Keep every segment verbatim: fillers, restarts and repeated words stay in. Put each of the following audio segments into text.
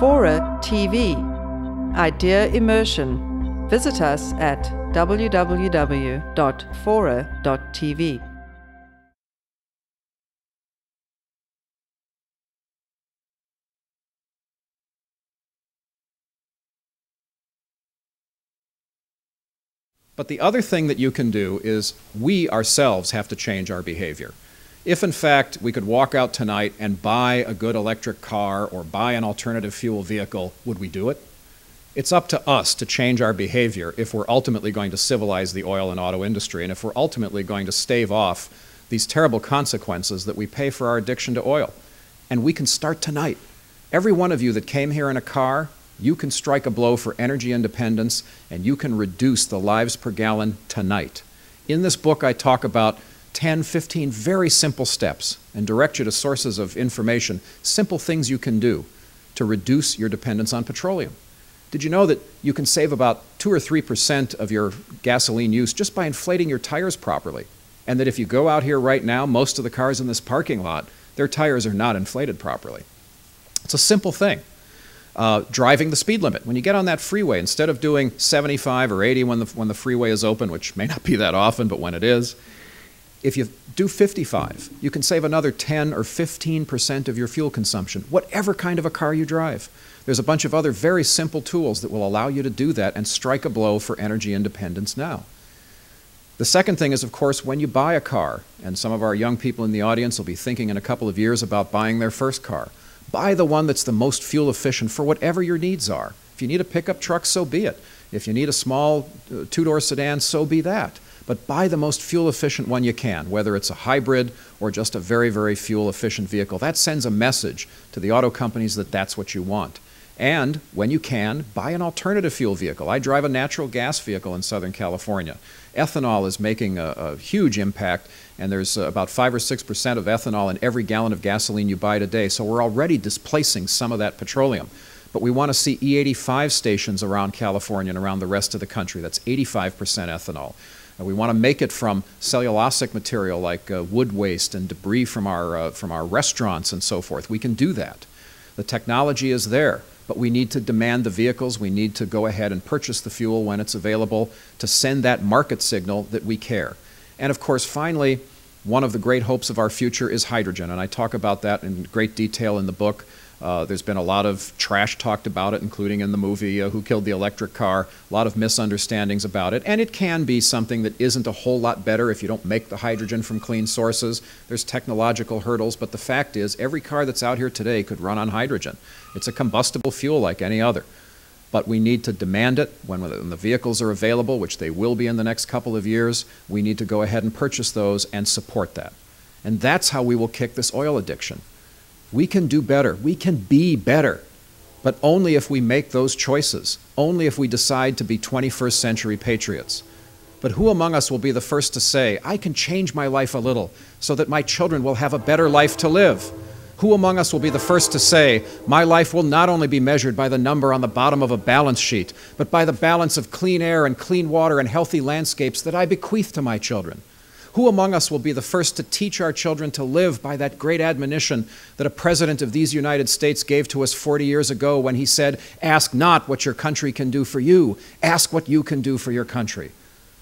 Fora T V. Idea immersion. Visit us at w w w dot fora dot t v. But the other thing that you can do is we ourselves have to change our behavior. If in fact we could walk out tonight and buy a good electric car or buy an alternative fuel vehicle, would we do it? It's up to us to change our behavior if we're ultimately going to civilize the oil and auto industry, and if we're ultimately going to stave off these terrible consequences that we pay for our addiction to oil. And we can start tonight. Every one of you that came here in a car, you can strike a blow for energy independence, and you can reduce the lives per gallon tonight. In this book, I talk about ten, fifteen very simple steps and direct you to sources of information, simple things you can do to reduce your dependence on petroleum. Did you know that you can save about two or three percent of your gasoline use just by inflating your tires properly? And that if you go out here right now, most of the cars in this parking lot, their tires are not inflated properly. It's a simple thing. Uh, driving the speed limit. When you get on that freeway, instead of doing seventy-five or eighty when the, when the freeway is open, which may not be that often, but when it is, if you do fifty-five, you can save another ten or fifteen percent of your fuel consumption, whatever kind of a car you drive. There's a bunch of other very simple tools that will allow you to do that and strike a blow for energy independence now. The second thing is, of course, when you buy a car, and some of our young people in the audience will be thinking in a couple of years about buying their first car, buy the one that's the most fuel efficient for whatever your needs are. If you need a pickup truck, so be it. If you need a small uh, two-door sedan, so be that. But buy the most fuel efficient one you can, whether it's a hybrid or just a very, very fuel efficient vehicle. That sends a message to the auto companies that that's what you want. And when you can, buy an alternative fuel vehicle. I drive a natural gas vehicle in Southern California. Ethanol is making a, a huge impact, and there's about five or six percent of ethanol in every gallon of gasoline you buy today, so we're already displacing some of that petroleum. But we want to see E eighty-five stations around California and around the rest of the country. That's eighty-five percent ethanol. And we want to make it from cellulosic material like uh, wood waste and debris from our, uh, from our restaurants and so forth. We can do that. The technology is there. But we need to demand the vehicles, we need to go ahead and purchase the fuel when it's available to send that market signal that we care. And of course, finally, one of the great hopes of our future is hydrogen, and I talk about that in great detail in the book. Uh, there's been a lot of trash talked about it, including in the movie uh, Who Killed the Electric Car? A lot of misunderstandings about it, and it can be something that isn't a whole lot better if you don't make the hydrogen from clean sources. There's technological hurdles, but the fact is every car that's out here today could run on hydrogen. It's a combustible fuel like any other. But we need to demand it when the vehicles are available, which they will be in the next couple of years. We need to go ahead and purchase those and support that. And that's how we will kick this oil addiction. We can do better. We can be better. But only if we make those choices. Only if we decide to be twenty-first century patriots. But who among us will be the first to say, I can change my life a little so that my children will have a better life to live? Who among us will be the first to say, my life will not only be measured by the number on the bottom of a balance sheet, but by the balance of clean air and clean water and healthy landscapes that I bequeath to my children? Who among us will be the first to teach our children to live by that great admonition that a president of these United States gave to us forty years ago when he said, ask not what your country can do for you, ask what you can do for your country?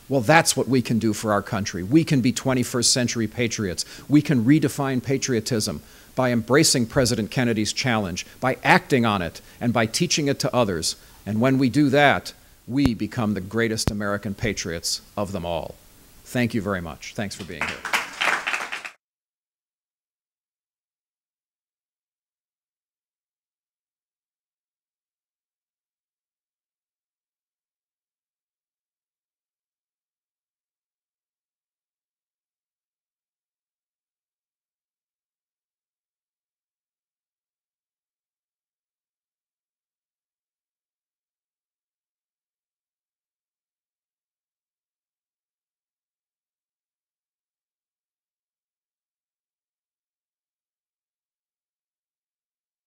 Well, that's what we can do for our country. We can be twenty-first century patriots. We can redefine patriotism by embracing President Kennedy's challenge, by acting on it, and by teaching it to others. And when we do that, we become the greatest American patriots of them all. Thank you very much. Thanks for being here.